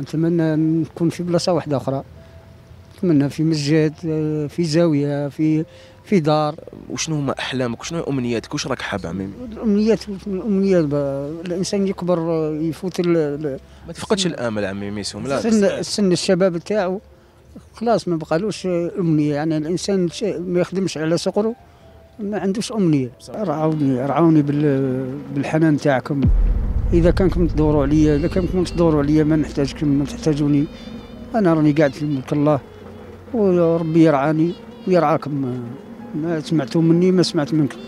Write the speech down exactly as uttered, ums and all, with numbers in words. نتمنى نكون في بلاصه واحده اخرى، نتمنى في مسجد، في زاويه، في في دار. وشنو هما احلامك وشنو امنياتك واش راك حاب عمي؟ الامنيات الامنيات الانسان يكبر يفوت ال... ما تفقدش الامل عمي ميسوم. لا سن سن الشباب تاعو خلاص ما بقالوش امنيه، يعني الانسان ما يخدمش على صقره ما عندوش امنيه. رعوني رعوني بالحنان تاعكم. إذا كانكم تدوروا عليا، إذا كانكم تدوروا عليا ما نحتاجكم، ما تحتاجوني، أنا راني قاعد في ملك الله وربي يرعاني ويرعاكم. ما سمعتوا مني ما سمعت منكم.